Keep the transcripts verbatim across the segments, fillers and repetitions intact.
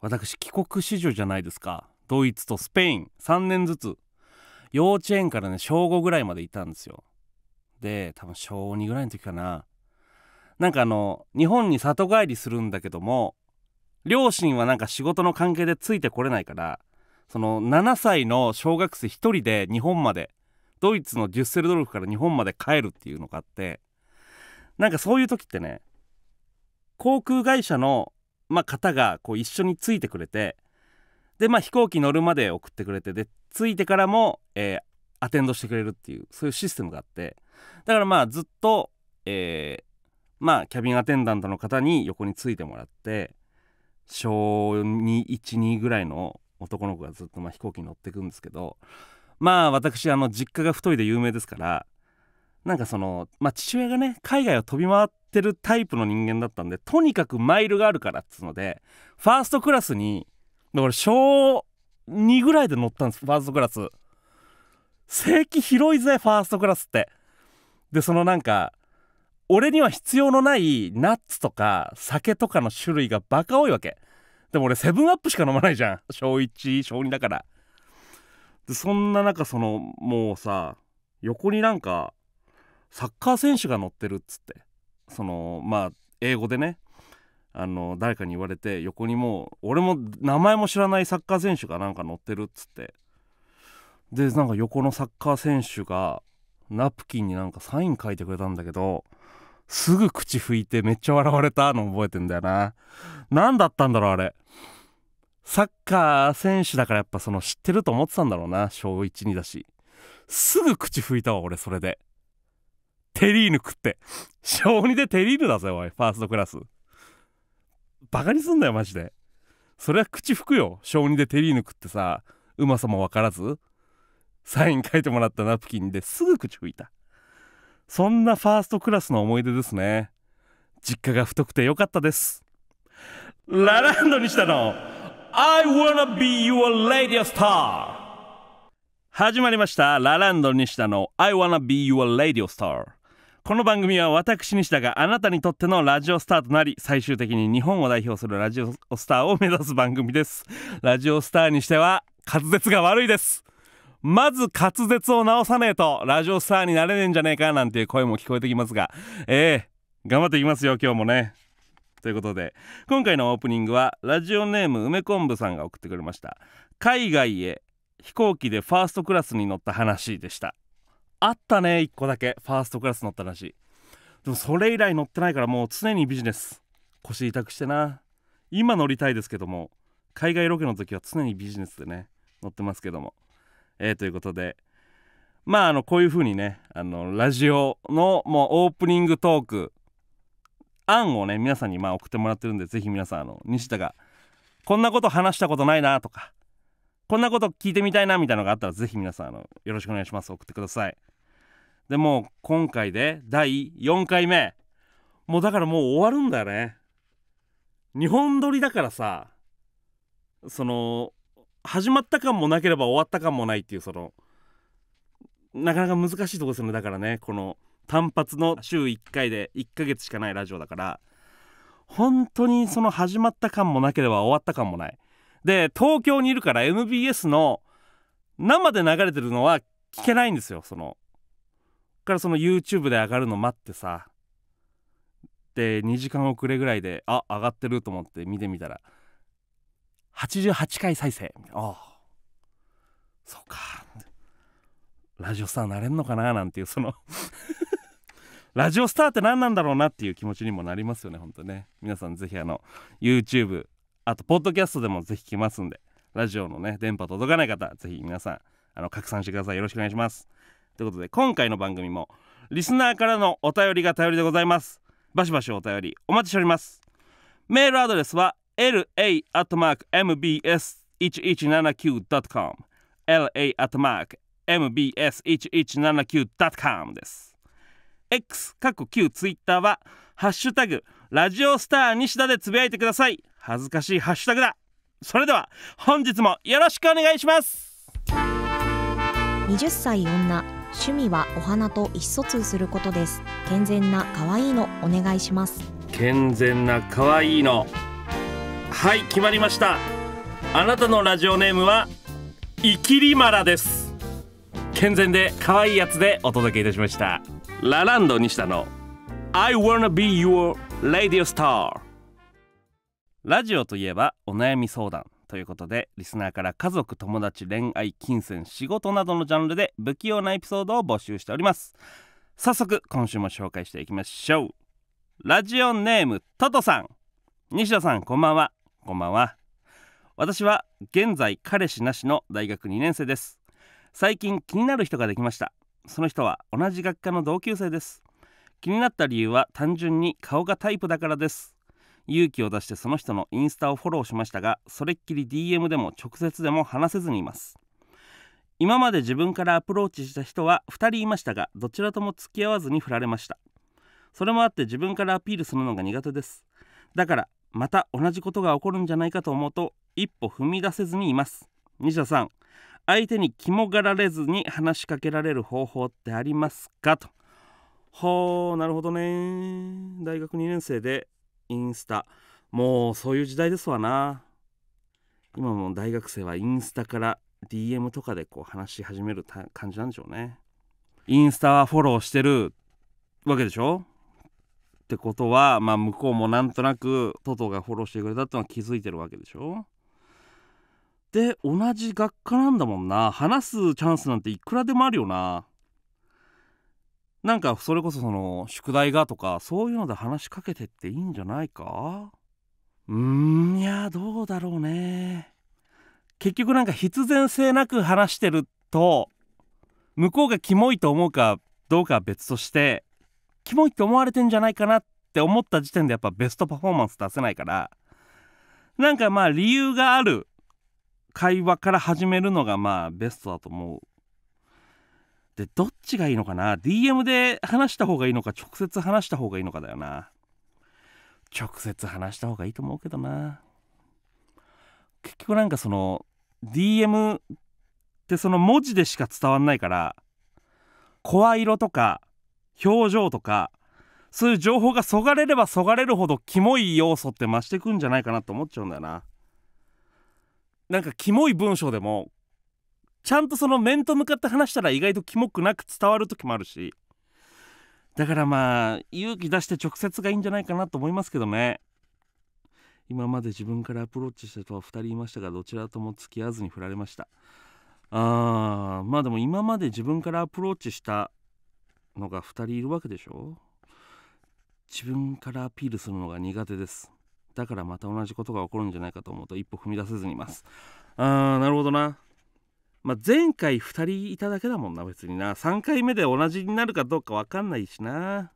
私帰国子女じゃないですか。ドイツとスペインさんねんずつ幼稚園からねしょうごぐらいまでいたんですよ。で多分しょうにぐらいの時かな、なんかあの日本に里帰りするんだけども、両親はなんか仕事の関係でついてこれないから、そのななさいの小学生一人で日本まで、ドイツのデュッセルドルフから日本まで帰るっていうのがあって、なんかそういう時ってね航空会社の、まあ、方がこう一緒についてくれて、で、まあ、飛行機乗るまで送ってくれて、で着いてからも、えー、アテンドしてくれるっていう、そういうシステムがあって、だからまあずっと、えー、まあキャビンアテンダントの方に横についてもらって、しょうに、いち、にぐらいの男の子がずっとまあ飛行機に乗ってくんですけど、まあ私あの実家が太いで有名ですから、なんかその、まあ、父親がね海外を飛び回ってるタイプの人間だったんで、とにかくマイルがあるからっつうのでファーストクラスに、だからしょうにぐらいで乗ったんです、ファーストクラス。席広いぜファーストクラスって。でそのなんか俺には必要のないナッツとか酒とかの種類がバカ多いわけ。でも俺セブンアップしか飲まないじゃん、しょういち、しょうにだから。でそんな中そのもうさ、横になんかサッカー選手が乗ってるっつって、そのまあ英語でねあの誰かに言われて、横にもう俺も名前も知らないサッカー選手がなんか乗ってるっつって、でなんか横のサッカー選手がナプキンになんかサイン書いてくれたんだけど、すぐ口拭いてめっちゃ笑われたの覚えてんだよな。何だったんだろうあれ。サッカー選手だからやっぱその知ってると思ってたんだろうな、しょういち、にだし。すぐ口拭いたわ俺それで。テリーヌ食ってしょうにでテリーヌだぜおい、ファーストクラスバカにすんだよマジで。それは口拭くよ、しょうにでテリーヌ食ってさ、うまさも分からずサイン書いてもらったナプキンですぐ口拭いた。そんなファーストクラスの思い出ですね。実家が太くてよかったです。ラランドにしたの I wanna be your radio star。 始まりました、ラランドにしたの I wanna be your radio star。 この番組は私西田があなたにとってのラジオスターとなり、最終的に日本を代表するラジオスターを目指す番組です。ラジオスターにしては滑舌が悪いです。まず滑舌を直さねえとラジオスターになれねえんじゃねえかなんていう声も聞こえてきますが、えー、頑張っていきますよ今日もね。ということで今回のオープニングはラジオネーム梅昆布さんが送ってくれました、海外へ飛行機でファーストクラスに乗った話でした。あったねいっこだけファーストクラス乗った話。でもそれ以来乗ってないから、もう常にビジネス、腰痛くしてな。今乗りたいですけども、海外ロケの時は常にビジネスでね乗ってますけども、えー、ということで、まああのこういう風にねあのラジオのもうオープニングトーク案をね皆さんにまあ送ってもらってるんで、ぜひ皆さんあの西田がこんなこと話したことないなとか、こんなこと聞いてみたいなみたいなのがあったら、ぜひ皆さんあのよろしくお願いします。送ってください。でも今回でだいよんかいめ、もうだからもう終わるんだよね。にほん撮りだからさ、その始まった感もなければ終わった感もないっていう、そのなかなか難しいとこですよね。だからねこの単発のしゅういっかいでいっかげつしかないラジオだから、本当にその始まった感もなければ終わった感もないで、東京にいるから エムビーエス の生で流れてるのは聞けないんですよ。そのからその ユーチューブ で上がるの待ってさ、でにじかん遅れぐらいであ上がってると思って見てみたらはちじゅうはちかい再生。ああそうか、ラジオスターなれんのかななんていう、そのラジオスターって何なんだろうなっていう気持ちにもなりますよね本当ね。皆さんぜひあの ユーチューブ、 あとポッドキャストでもぜひ聞きますんで、ラジオのね電波届かない方ぜひ皆さんあの拡散してください。よろしくお願いします。ということで今回の番組もリスナーからのお便りが頼りでございます。バシバシお便りお待ちしております。メールアドレスはエルエーアットマークエムビーエスいちいちななきゅうドットコム エルエーアットマークエムビーエスいちいちななきゅうドットコム です。 X かっこ Q ツイッターはハッシュタグラジオスター西田でつぶやいてください。恥ずかしいハッシュタグだ。それでは本日もよろしくお願いします。はたち女、趣味はお花と意思疎通することです。健全な可愛いのお願いします。健全な可愛いの、はい、決まりました。あなたのラジオネームはイキリマラです。健全で可愛いやつでお届けいたしました。ラランド西田の I wanna be your Radio Star。 ラジオといえばお悩み相談ということで、リスナーから家族、友達、恋愛、金銭、仕事などのジャンルで不器用なエピソードを募集しております。早速今週も紹介していきましょう。ラジオネームトトさん。西田さん、こんばんは。こんばんは。私は現在彼氏なしの大学に年生です。最近気になる人ができました。その人は同じ学科の同級生です。気になった理由は単純に顔がタイプだからです。勇気を出してその人のインスタをフォローしましたが、それっきり ディーエム でも直接でも話せずにいます。今まで自分からアプローチした人はふたりいましたが、どちらとも付き合わずに振られました。それもあって自分からアピールするのが苦手です。だからまた同じことが起こるんじゃないかと思うと一歩踏み出せずにいます。西田さん、相手に肝がられずに話しかけられる方法ってありますか、と。はあ、なるほどね。大学に年生でインスタ、もうそういう時代ですわな。今も大学生はインスタから ディーエム とかでこう話し始める感じなんでしょうね。インスタはフォローしてるわけでしょ。ってことは、まあ向こうもなんとなくトトがフォローしてくれたってのは気づいてるわけでしょ。で、同じ学科なんだもんな。話すチャンスなんていくらでもあるよな。なんかそれこそその宿題がとかそういうので話しかけてっていいんじゃないか。うーん、いやどうだろうね。結局なんか必然性なく話してると、向こうがキモいと思うかどうかは別として、キモいって思われてんじゃないかなって思った時点でやっぱベストパフォーマンス出せないから、なんかまあ理由がある会話から始めるのがまあベストだと思う。で、どっちがいいのかな。 ディーエム で話した方がいいのか直接話した方がいいのかだよな。直接話した方がいいと思うけどな。結局なんかその ディーエム ってその文字でしか伝わんないから、声色とか表情とかそういう情報がそがれればそがれるほどキモい要素って増してくんじゃないかなと思っちゃうんだよな。なんかキモい文章でもちゃんとその面と向かって話したら意外とキモくなく伝わる時もあるし、だからまあ勇気出して直接がいいんじゃないかなと思いますけどね。今まで自分からアプローチした人はふたりいましたが、どちらとも付き合わずに振られました。あー、まあでも今まで自分からアプローチしたのがふたりいるわけでしょ。自分からアピールするのが苦手です。だからまた同じことが起こるんじゃないかと思うと一歩踏み出せずにいます。あー、なるほどな。まあ、前回ふたりいただけだもんな。別にな、さんかいめで同じになるかどうか分かんないしな。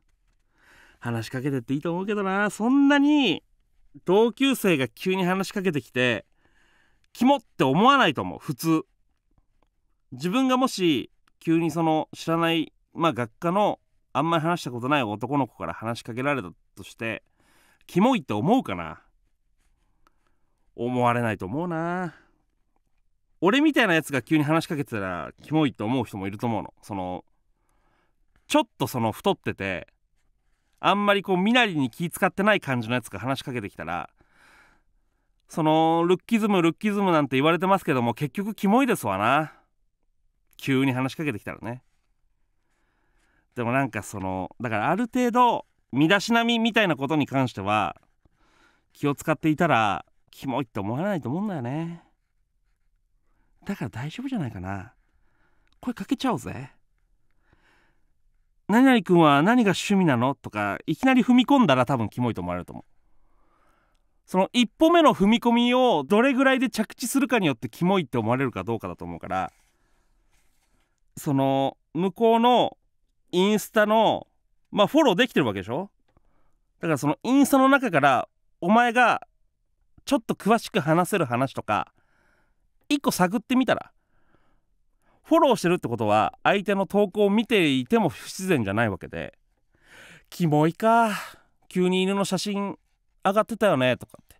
話しかけてっていいと思うけどな。そんなに同級生が急に話しかけてきてキモって思わないと思う、普通。自分がもし急にその知らない、まあ、学科のあんまり話したことない男の子から話しかけられたとして、キモいって思うかな。思われないと思うな。俺みたいなやつが急に話しかけてたらキモいと思う人もいると思うの。そのちょっとその太っててあんまりこう身なりに気使ってない感じのやつが話しかけてきたら、そのルッキズムルッキズムなんて言われてますけども、結局キモいですわな、急に話しかけてきたらね。でもなんかそのだからある程度身だしなみみたいなことに関しては気を使っていたらキモいって思わないと思うんだよね。だから大丈夫じゃないかな。声かけちゃおうぜ。何々くんは何が趣味なのとかいきなり踏み込んだら多分キモいと思われると思う。その一歩目の踏み込みをどれぐらいで着地するかによってキモいって思われるかどうかだと思うから、その向こうのインスタのまあフォローできてるわけでしょ。だからそのインスタの中からお前がちょっと詳しく話せる話とか一個探ってみたら、フォローしてるってことは相手の投稿を見ていても不自然じゃないわけで、キモいか、急に犬の写真上がってたよねとかって、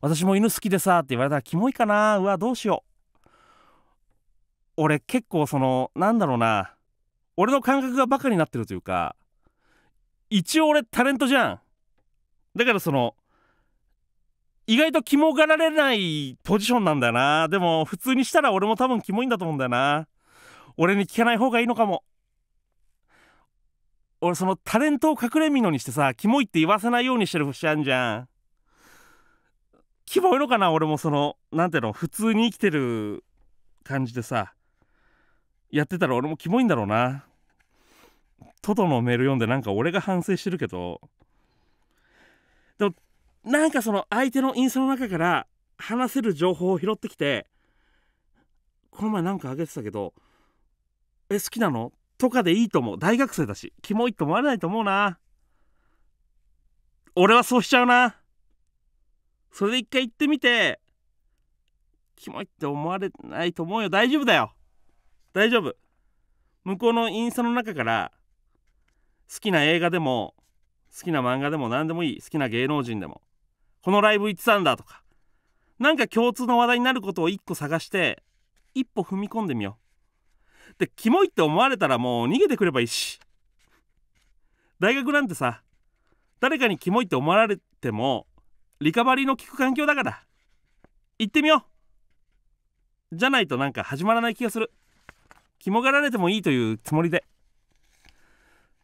私も犬好きでさって言われたらキモいかな、うわどうしよう。俺結構そのなんだろうな、俺の感覚がバカになってるというか、一応俺タレントじゃん。だからその意外とキモがられないポジションなんだよな。でも普通にしたら俺も多分キモいんだと思うんだよな。俺に聞かない方がいいのかも。俺そのタレントを隠れみのにしてさ、キモいって言わせないようにしてる節あんじゃん。キモいのかな。俺もそのなんていうの、普通に生きてる感じでさやってたら俺もキモいんだろうな。トトのメール読んでなんか俺が反省してるけど、でもなんかその相手のインスタの中から話せる情報を拾ってきて、この前なんかあげてたけど、え好きなのとかでいいと思う。大学生だしキモいと思われないと思うな。俺はそうしちゃうな。それで一回言ってみて、キモいって思われないと思うよ。大丈夫だよ、大丈夫。向こうのインスタの中から好きな映画でも好きな漫画でも何でもいい、好きな芸能人でも、このライブ行ってたんだとか、なんか共通の話題になることを一個探して一歩踏み込んでみよう。でキモいって思われたらもう逃げてくればいいし、大学なんてさ誰かにキモいって思われてもリカバリーの効く環境だから、行ってみよう。じゃないとなんか始まらない気がする。キモがられてもいいというつもりで、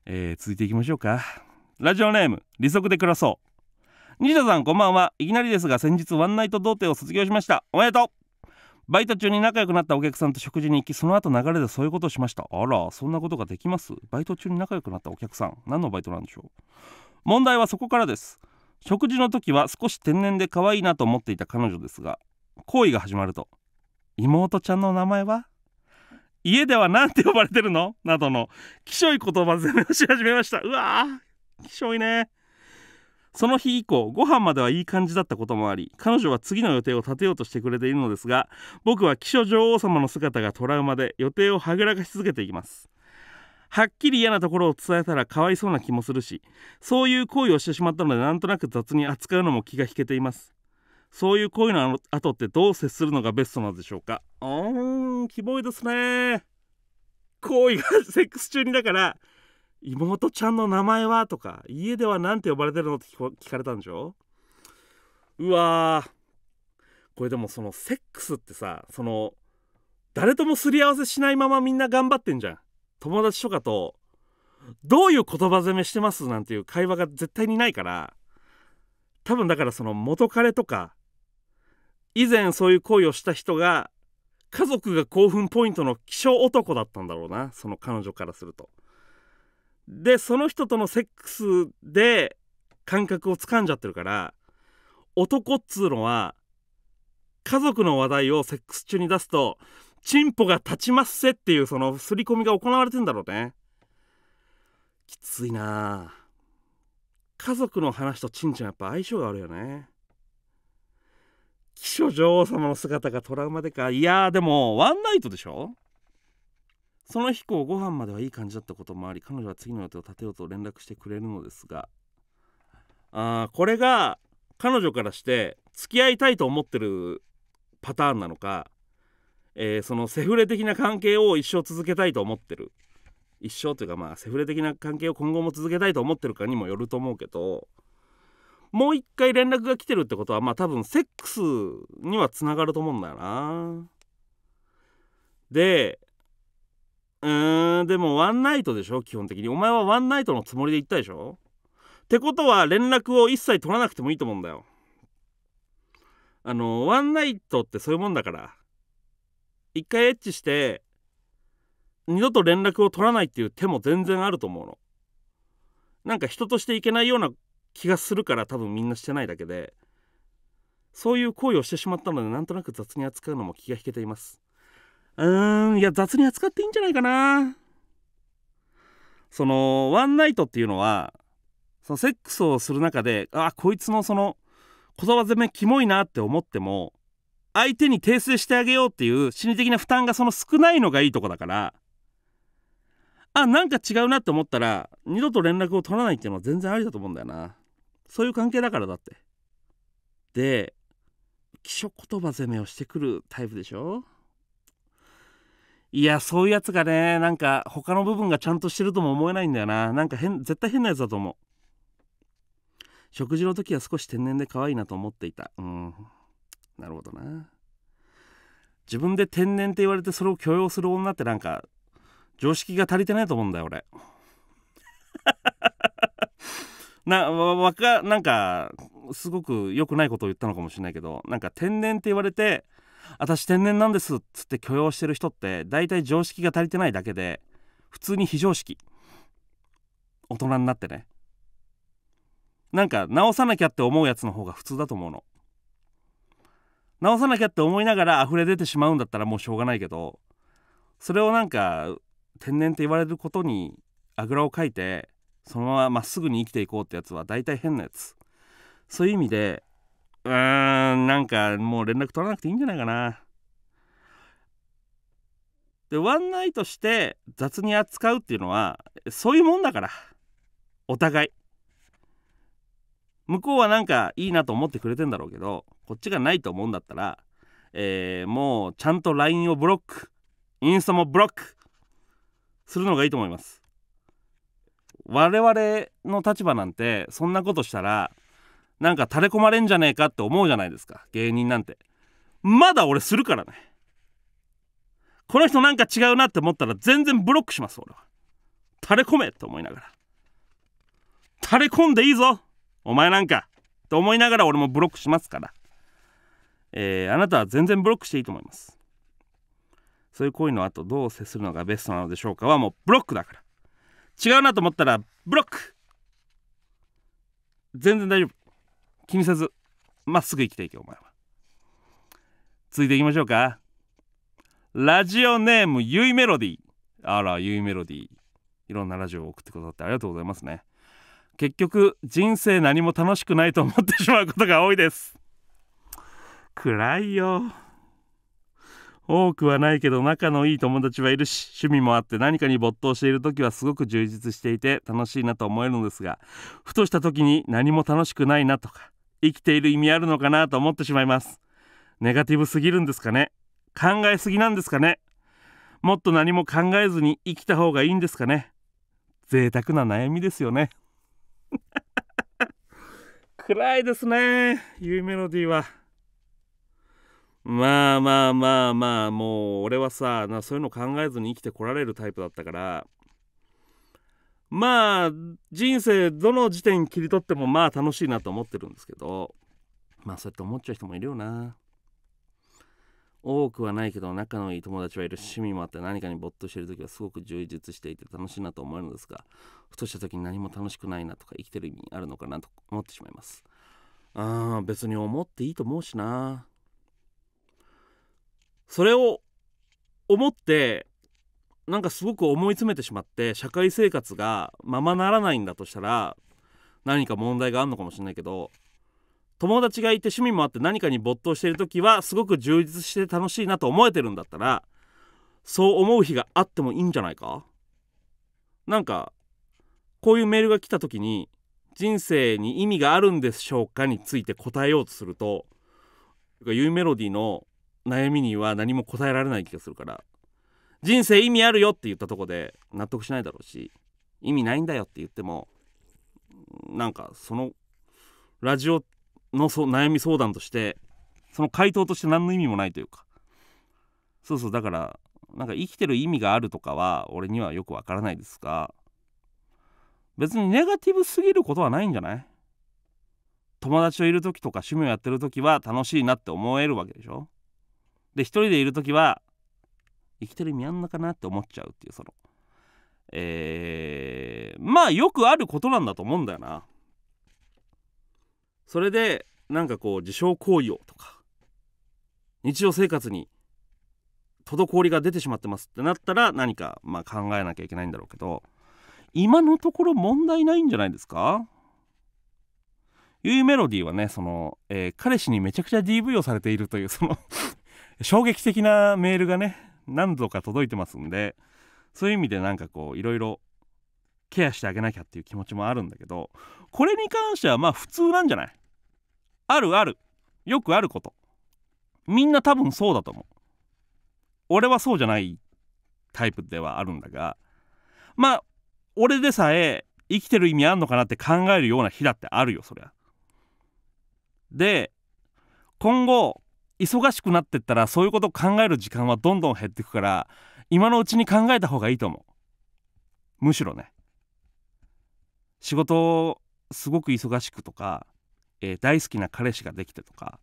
えー、続いていきましょうか。ラジオネーム利息で暮らそう。西田さんこんばんは。いきなりですが先日ワンナイト童貞を卒業しました。おめでとう。バイト中に仲良くなったお客さんと食事に行き、その後流れでそういうことをしました。あら、そんなことができます？バイト中に仲良くなったお客さん、何のバイトなんでしょう。問題はそこからです。食事の時は少し天然で可愛いなと思っていた彼女ですが、行為が始まると、妹ちゃんの名前は？家ではなんて呼ばれてるの？などのきしょい言葉攻めをし始めました。うわーきしょいね。その日以降ご飯まではいい感じだったこともあり、彼女は次の予定を立てようとしてくれているのですが、僕はきしょ女王様の姿がトラウマで予定をはぐらかし続けていきます。はっきり嫌なところを伝えたらかわいそうな気もするし、そういう行為をしてしまったのでなんとなく雑に扱うのも気が引けています。そういう行為の後ってどう接するのがベストなんでしょうか。うーん、キモいですね。行為がセックス中にだから妹ちゃんの名前はとか家ではなんて呼ばれてるのって聞かれたんでしょ。うわー、これでもそのセックスってさ、その誰ともすり合わせしないままみんな頑張ってんじゃん。友達とかとどういう言葉攻めしてますなんていう会話が絶対にないから、多分だからその元彼とか以前そういう行為をした人が家族が興奮ポイントの気象男だったんだろうな、その彼女からすると。でその人とのセックスで感覚をつかんじゃってるから、男っつうのは家族の話題をセックス中に出すとチンポが立ちますせっていうその刷り込みが行われてんだろうね。きついな。家族の話とチンチンやっぱ相性があるよね。気象女王様の姿がトラウマでか。いやーでもワンナイトでしょ。その日こうご飯まではいい感じだったこともあり、彼女は次の予定を立てようと連絡してくれるのですが、あーこれが彼女からして付き合いたいと思ってるパターンなのか、えー、そのセフレ的な関係を一生続けたいと思ってる、一生というかまあセフレ的な関係を今後も続けたいと思ってるかにもよると思うけど、もう一回連絡が来てるってことはまあ多分セックスにはつながると思うんだよな。でうーんでもワンナイトでしょ基本的に。お前はワンナイトのつもりで行ったでしょ。ってことは連絡を一切取らなくてもいいと思うんだよ。あのワンナイトってそういうもんだから、一回エッチして二度と連絡を取らないっていう手も全然あると思うの。なんか人としていけないような気がするから、多分みんなしてないだけでそういう行為をしてしまったのでなんとなく雑に扱うのも気が引けています。うーんいや雑に扱っていいんじゃないかな。そのワンナイトっていうのはそのセックスをする中で、あこいつのその言葉攻めキモいなって思っても相手に訂正してあげようっていう心理的な負担がその少ないのがいいとこだから、あなんか違うなって思ったら二度と連絡を取らないっていうのは全然ありだと思うんだよな。そういう関係だからだって。で気象言葉攻めをしてくるタイプでしょ。いやそういうやつがね、なんか他の部分がちゃんとしてるとも思えないんだよな。なんか変、絶対変なやつだと思う。食事の時は少し天然で可愛いなと思っていた。うん、なるほどな。自分で天然って言われてそれを許容する女ってなんか常識が足りてないと思うんだよ俺。なわかなんかすごく良くないことを言ったのかもしれないけど、なんか天然って言われて私天然なんですっつって許容してる人って大体常識が足りてないだけで普通に非常識、大人になってね、なんか直さなきゃって思うやつの方が普通だと思うの。直さなきゃって思いながら溢れ出てしまうんだったらもうしょうがないけど、それをなんか天然って言われることにあぐらをかいてそのまままっすぐに生きていこうってやつは大体変なやつ。そういう意味でうーんなんかもう連絡取らなくていいんじゃないかな。でワンナイトして雑に扱うっていうのはそういうもんだから、お互い向こうはなんかいいなと思ってくれてんだろうけど、こっちがないと思うんだったら、えー、もうちゃんと ライン をブロック、インスタもブロックするのがいいと思います。我々の立場なんてそんなことしたらなんか垂れ込まれんじゃねえかって思うじゃないですか、芸人なんて。まだ俺するからね。この人なんか違うなって思ったら全然ブロックします俺は。垂れ込めって思いながら、垂れ込んでいいぞお前なんかと思いながら俺もブロックしますから、えー、あなたは全然ブロックしていいと思います。そういう行為の後どう接するのがベストなのでしょうかはもうブロックだから、違うなと思ったらブロック、全然大丈夫、気にせずまっすぐ生きていけお前は。続いていきましょうか。ラジオネームゆいメロディー。あらゆいメロディー、いろんなラジオを送ってくださってありがとうございますね。結局人生何も楽しくないと思ってしまうことが多いです。暗いよ。多くはないけど仲のいい友達はいるし、趣味もあって何かに没頭している時はすごく充実していて楽しいなと思えるのですが、ふとした時に何も楽しくないなとか、生きている意味あるのかなと思ってしまいます。ネガティブすぎるんですかね、考えすぎなんですかね、もっと何も考えずに生きた方がいいんですかね。贅沢な悩みですよね。暗いですねゆいメロディーは。まあまあまあまあ、もう俺はさなそういうの考えずに生きてこられるタイプだったから、まあ人生どの時点切り取ってもまあ楽しいなと思ってるんですけど、まあそうやって思っちゃう人もいるよな。多くはないけど仲のいい友達はいる、趣味もあって何かに没頭している時はすごく充実していて楽しいなと思えるのですが、ふとした時に何も楽しくないなとか、生きてる意味あるのかなと思ってしまいます。あー別に思っていいと思うしな。それを思ってなんかすごく思い詰めてしまって社会生活がままならないんだとしたら何か問題があるのかもしれないけど、友達がいて趣味もあって何かに没頭している時はすごく充実して楽しいなと思えてるんだったら、そう思う日があってもいいんじゃないか。なんかこういうメールが来た時に人生に意味があるんでしょうかについて答えようとすると、ゆいメロディーの悩みには何も答えられない気がするから、人生意味あるよって言ったとこで納得しないだろうし、意味ないんだよって言ってもなんかそのラジオのそ悩み相談としてその回答として何の意味もないというか、そうそう、だからなんか生きてる意味があるとかは俺にはよくわからないですが、別にネガティブすぎることはないんじゃない。友達といる時とか趣味をやってる時は楽しいなって思えるわけでしょ。で一人でいる時は生きてる意味あんのかなって思っちゃうっていう、そのえー、まあよくあることなんだと思うんだよな。それでなんかこう自傷行為をとか日常生活に滞りが出てしまってますってなったら何かまあ考えなきゃいけないんだろうけど、今のところ問題ないんじゃないですか。ゆいメロディーはねその、えー、彼氏にめちゃくちゃ ディーブイ をされているというその衝撃的なメールがね何度か届いてますんで、そういう意味でなんかこういろいろケアしてあげなきゃっていう気持ちもあるんだけど、これに関してはまあ普通なんじゃない。あるある、よくあること、みんな多分そうだと思う。俺はそうじゃないタイプではあるんだが、まあ俺でさえ生きてる意味あんのかなって考えるような日だってあるよそりゃ。で、今後忙しくなってったらそういうことを考える時間はどんどん減ってくから、今のうちに考えた方がいいと思う。むしろね、仕事すごく忙しくとか、えー、大好きな彼氏ができてとか、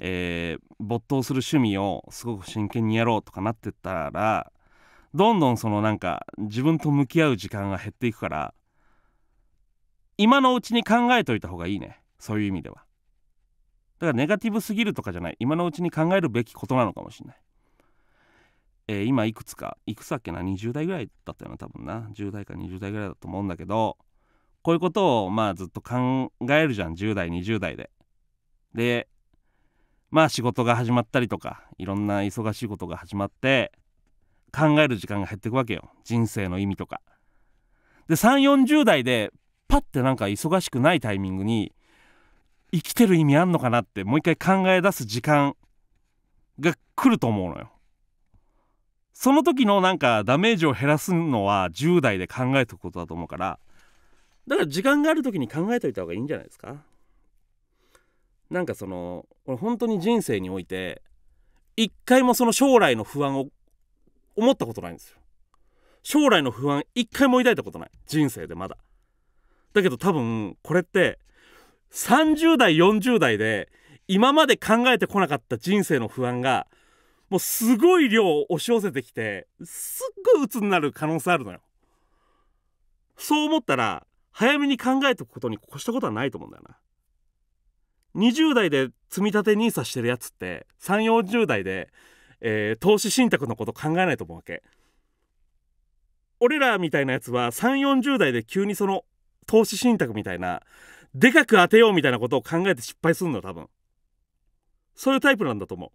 えー、没頭する趣味をすごく真剣にやろうとかなってったら、どんどんそのなんか自分と向き合う時間が減っていくから、今のうちに考えといた方がいいね。そういう意味ではだからネガティブすぎるとかじゃない、今のうちに考えるべきことなのかもしれない。えー、今いくつかいくつだっけなにじゅう代ぐらいだったよな、多分なじゅう代かにじゅう代ぐらいだと思うんだけど、こういうことをまあずっと考えるじゃん、じゅう代にじゅう代で。でまあ仕事が始まったりとか、いろんな忙しいことが始まって考える時間が減っていくわけよ、人生の意味とかで。さん、よんじゅう代でパッてなんか忙しくないタイミングに、生きてる意味あんのかなってもう一回考え出す時間が来ると思うのよ。その時のなんかダメージを減らすのはじゅう代で考えておくことだと思うから、だから時間がある時に考えといた方がいいんじゃないですか。なんかその俺本当に人生において一回もその将来の不安を思ったことないんですよ。将来の不安一回も抱いたことない、人生でまだ。だけど多分これってさんじゅう代よんじゅう代で今まで考えてこなかった人生の不安がもうすごい量押し寄せてきて、すっごい鬱になる可能性あるのよ。そう思ったら早めに考えておくことに越したことはないと思うんだよな。にじゅう代で積み立てニーサしてるやつってさん、よんじゅう代でえー、投資信託のこと考えないと思うわけ。俺らみたいなやつはさん、よんじゅう代で急にその投資信託みたいなでかく当てようみたいなことを考えて失敗するんだよ、多分。そういうタイプなんだと思う。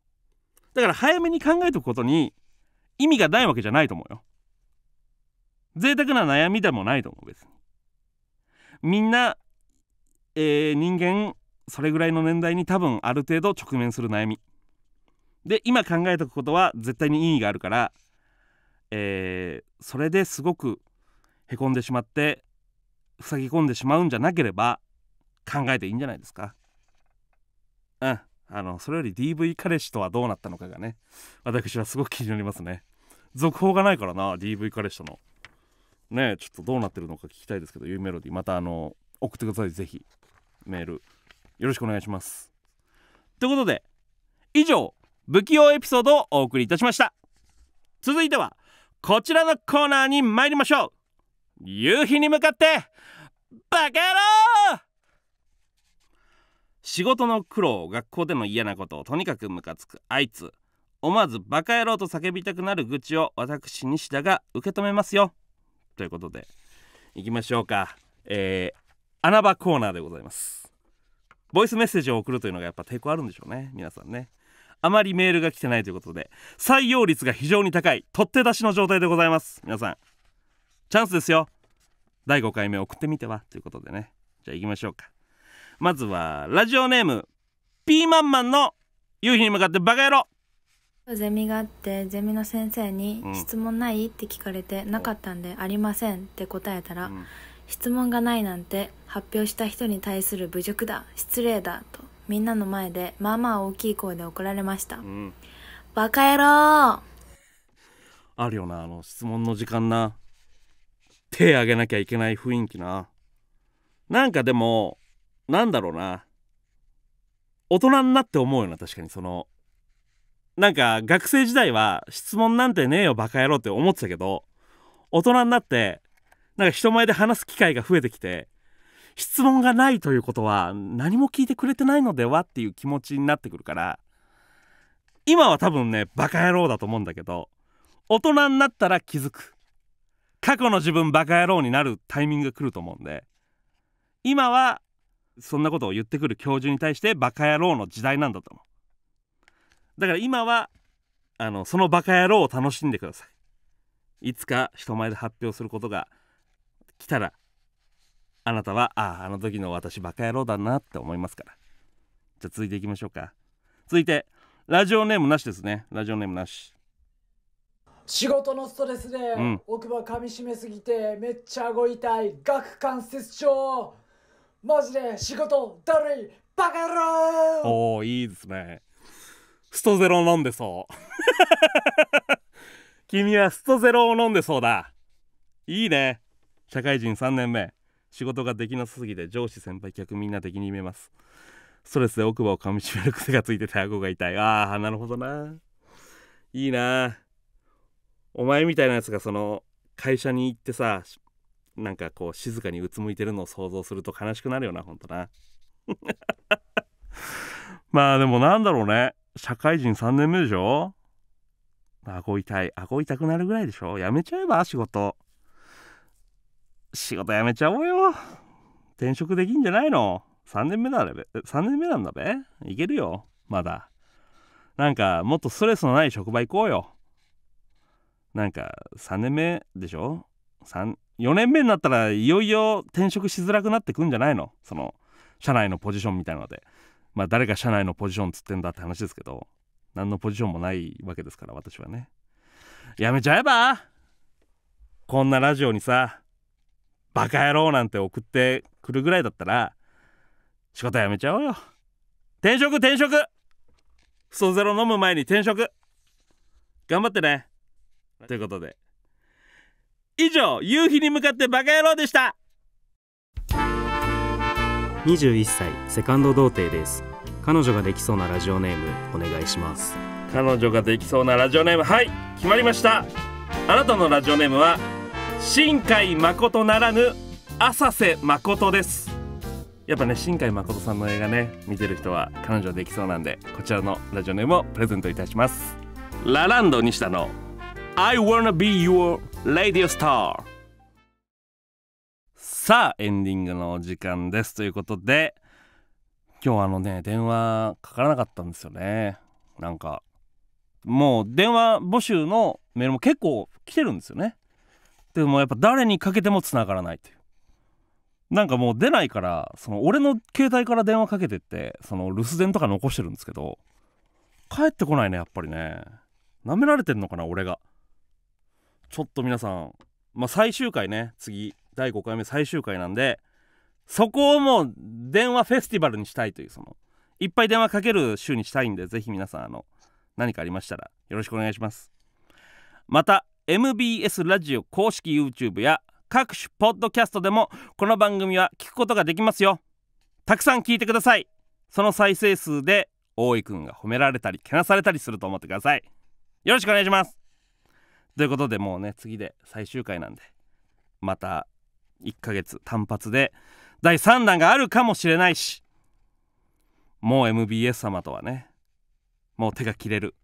だから早めに考えておくことに意味がないわけじゃないと思うよ。贅沢な悩みでもないと思う、別に。みんな、えー、人間それぐらいの年代に多分ある程度直面する悩みで、今考えておくことは絶対に意味があるから、えー、それですごくへこんでしまって塞ぎ込んでしまうんじゃなければ考えていいんじゃないですか。うん、あのそれより ディーブイ 彼氏とはどうなったのかがね、私はすごく気になりますね。続報がないからな、 ディーブイ 彼氏とのねえ、ちょっとどうなってるのか聞きたいですけど、ゆうメロディーまたあの送ってください、ぜひメールよろしくお願いします。ということで以上、不器用エピソードをお送りいたしました。続いてはこちらのコーナーに参りましょう。夕日に向かってバカ野郎。仕事の苦労、学校での嫌なことをとにかくムカつくあいつ、思わずバカ野郎と叫びたくなる愚痴を私西田が受け止めますよ、ということでいきましょうか。えー、穴場コーナーでございます。ボイスメッセージを送るというのがやっぱ抵抗あるんでしょうね、皆さんね。あまりメールが来てないということで採用率が非常に高い取って出しの状態でございます。皆さんチャンスですよ、だいごかいめ送ってみては、ということでね。じゃあ行きましょうか。まずはラジオネームピーマンマンの夕日に向かってバカ野郎。ゼミがあって、ゼミの先生に質問ないって聞かれて、うん、なかったんでありませんって答えたら、うん、質問がないなんて発表した人に対する侮辱だ、失礼だとみんなの前でまあまあ大きい声で怒られました、うん、バカ野郎。あるよな、あの質問の時間な、手挙げなきゃいけない雰囲気な。なんかでもなんだろうな、大人になって思うよな、確かに。そのなんか学生時代は質問なんてねえよバカ野郎って思ってたけど、大人になってなんか人前で話す機会が増えてきて、質問がないということは何も聞いてくれてないのではっていう気持ちになってくるから、今は多分ねバカ野郎だと思うんだけど、大人になったら気づく、過去の自分バカ野郎になるタイミングが来ると思うんで、今はそんなことを言ってくる教授に対してバカ野郎の時代なんだと思う。だから今はあのそのバカ野郎を楽しんでください。いつか人前で発表することが来たら、あなたはあああの時の私バカ野郎だなって思いますから。じゃあ続いていきましょうか。続いてラジオネームなしですね。ラジオネームなし。仕事のストレスで、うん、奥歯噛み締めすぎてめっちゃ顎痛い顎関節症、マジで仕事だるいバカ野郎。おー、いいですね。ストゼロ飲んでそう君はストゼロを飲んでそうだ。いいね。社会人さんねんめ、仕事ができなさすぎて上司先輩客みんな敵に見えます。ストレスで奥歯を噛みしめる癖がついてて顎が痛い。ああ、なるほどな。いいな。お前みたいなやつがその会社に行ってさ、なんかこう静かにうつむいてるのを想像すると悲しくなるよな、ほんとなまあでもなんだろうね、社会人さんねんめでしょ。顎痛い、顎痛くなるぐらいでしょ。やめちゃえば、仕事仕事やめちゃおうよ。転職できんじゃないの。さんねんめだべ。さんねんめなんだべ。いけるよ、まだ。なんかもっとストレスのない職場行こうよ。なんかさんねんめでしょ。さん、よねんめになったらいよいよ転職しづらくなってくんじゃないの、その社内のポジションみたいなので。まあ誰が社内のポジションつってんだって話ですけど、何のポジションもないわけですから、私はね。やめちゃえば。こんなラジオにさ、バカ野郎なんて送ってくるぐらいだったら仕事やめちゃおうよ。転職転職、ストゼロ飲む前に転職頑張ってね。ということで、以上、夕日に向かってバカ野郎でした。にじゅういっさい、セカンド童貞です。彼女ができそうなラジオネームお願いします。彼女ができそうなラジオネーム、はい、決まりました。あなたのラジオネームは新海誠ならぬ浅瀬誠です。やっぱね、新海誠さんの映画ね、見てる人は彼女できそうなんで、こちらのラジオネームをプレゼントいたします。ラランド西田の I wanna be your Radio Star。 さあエンディングのお時間です。ということで、今日あのね、電話かからなかったんですよね。なんかもう電話募集のメールも結構来てるんですよね。でもやっぱ誰にかけてもつながらないという、なんかもう出ないから、その俺の携帯から電話かけてって、その留守電とか残してるんですけど、帰ってこないね。やっぱりね、なめられてんのかな、俺が。ちょっと皆さん、まあ最終回ね、次だいごかいめ最終回なんで、そこをもう電話フェスティバルにしたいという、そのいっぱい電話かける週にしたいんで、ぜひ皆さん、あの何かありましたらよろしくお願いします。また エムビーエス ラジオ公式 YouTube や各種ポッドキャストでもこの番組は聞くことができますよ。たくさん聞いてください。その再生数で大井くんが褒められたりけなされたりすると思ってください。よろしくお願いします。ということで、もうね、次で最終回なんで、またいっかげつ単発でだいさんだんがあるかもしれないし、もう エムビーエス 様とはね、もう手が切れる、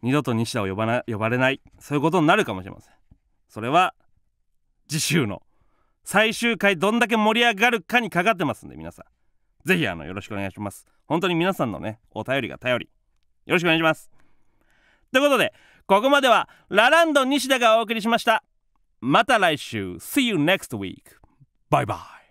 二度と西田を呼ばな呼ばれない、そういうことになるかもしれません。それは次週の最終回どんだけ盛り上がるかにかかってますんで、皆さんぜひあのよろしくお願いします。本当に皆さんのね、お便りが頼り、よろしくお願いします。ということで、ここまではラランド西田がお送りしました。また来週 See you next week. バイバイ。